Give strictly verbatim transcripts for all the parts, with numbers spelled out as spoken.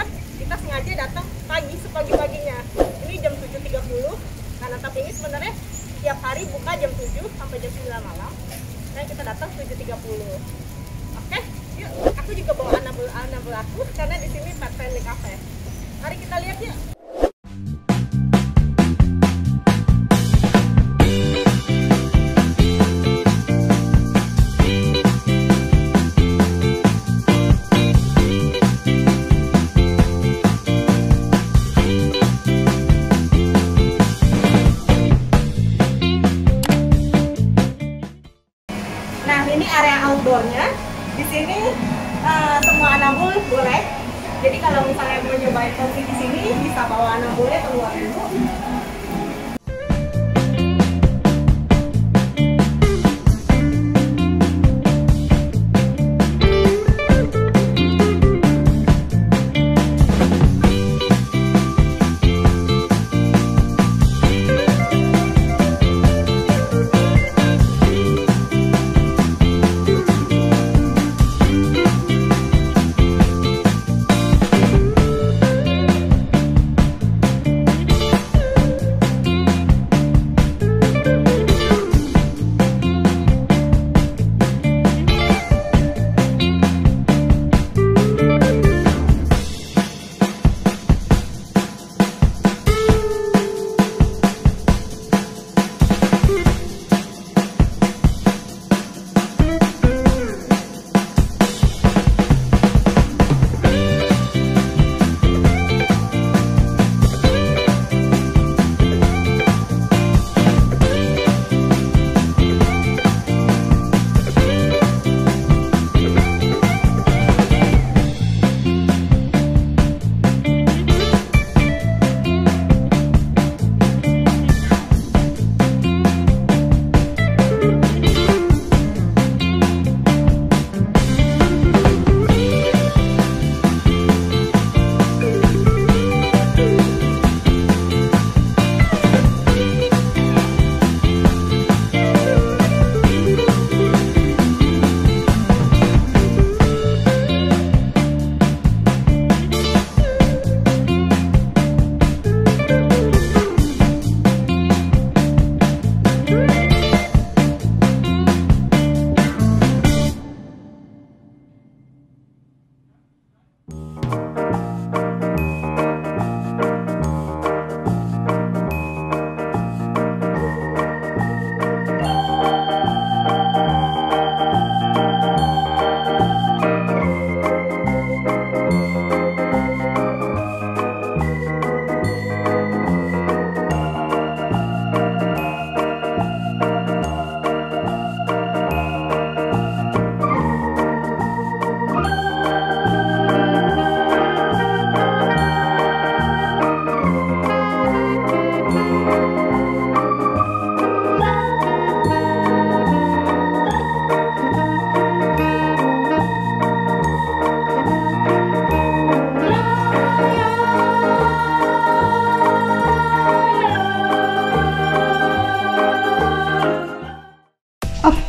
banget, kita sengaja datang pagi sepagi-paginya. Ini jam tujuh tiga puluh, karena tapi ini sebenarnya tiap hari buka jam tujuh sampai jam sembilan malam. Nah, kita datang tujuh tiga puluh. Oke, yuk. Aku juga bawa anak-anak aku karena di sini Pet Friendly Cafe. Mari kita lihat yuk. Di sini uh, semua anabul boleh. Jadi kalau misalnya mau nyobain kopi di sini bisa bawa anabulnya keluar dulu.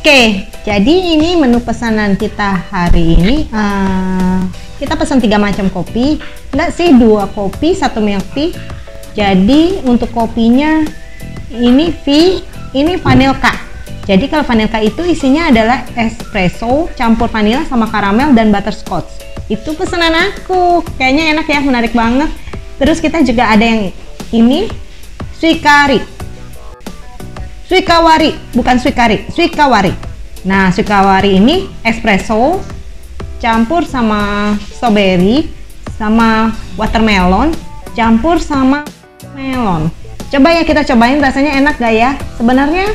Oke, jadi ini menu pesanan kita hari ini. Uh, kita pesan tiga macam kopi, enggak sih, dua kopi, satu milk tea. Jadi untuk kopinya ini V, ini vanilka. Jadi kalau vanilka itu isinya adalah espresso campur vanila sama karamel dan butterscotch. Itu pesanan aku, kayaknya enak ya, menarik banget. Terus kita juga ada yang ini, Swikawari. Swikawari, bukan Swikari, Swikawari. Nah, Swikawari ini espresso campur sama strawberry sama watermelon campur sama melon. Coba ya kita cobain, rasanya enak gak ya? Sebenarnya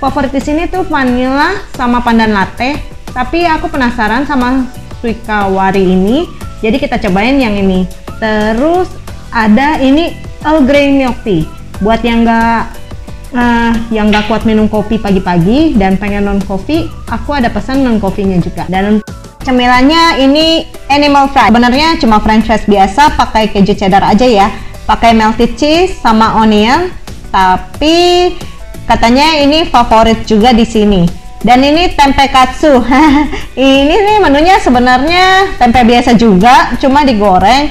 favorit di sini tuh vanilla sama pandan latte, tapi aku penasaran sama Swikawari ini. Jadi kita cobain yang ini. Terus ada ini Earl Grey milk tea. Buat yang gak Uh, yang gak kuat minum kopi pagi-pagi dan pengen non kopi, aku ada pesan non kopinya juga. Dan cemilannya ini animal fries, sebenarnya cuma french fries biasa pakai keju cheddar aja ya, pakai melted cheese sama onion, tapi katanya ini favorit juga di sini. Dan ini tempe katsu. Ini nih menunya sebenarnya tempe biasa juga, cuma digoreng,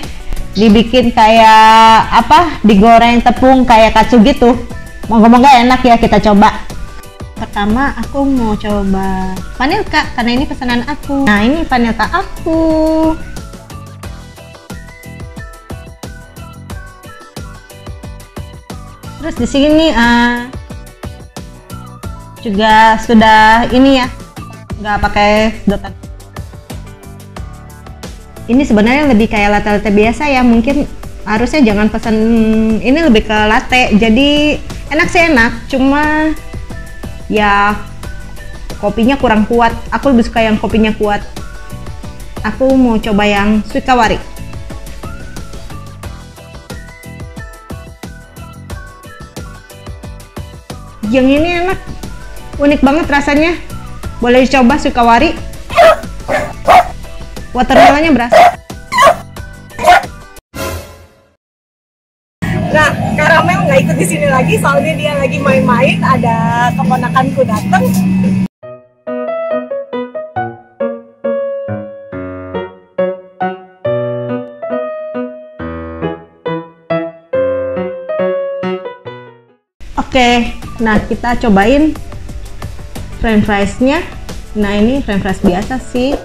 dibikin kayak apa, digoreng tepung kayak katsu gitu. Moga-moga enak ya, kita coba. Pertama aku mau coba panil kak, karena ini pesanan aku. Nah, ini panil kak aku. Terus di sini uh, juga sudah ini ya, nggak pakai sedotan. Ini sebenarnya lebih kayak latte-latte biasa ya, mungkin harusnya jangan pesan ini, lebih ke latte. Jadi enak sih enak, cuma ya kopinya kurang kuat. Aku lebih suka yang kopinya kuat. Aku mau coba yang Swikawari. Yang ini enak, unik banget rasanya. Boleh dicoba Swikawari. Watermelonnya berasa. Nah, Caramel nggak ikut di sini lagi soalnya dia lagi main-main, ada keponakanku datang. Oke, nah kita cobain french fries-nya. Nah, ini french fries biasa sih.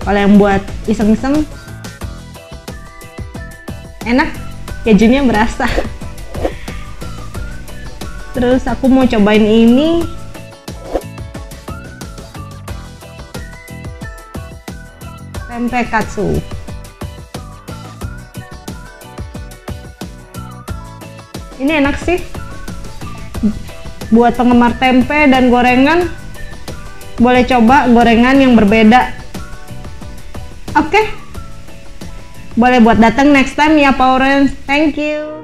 Kalau yang buat iseng-iseng enak, kejunya berasa. Terus aku mau cobain ini. Tempe katsu. Ini enak sih. Buat penggemar tempe dan gorengan, boleh coba gorengan yang berbeda. Oke, boleh buat datang next time ya Paw Paw Friends. Thank you.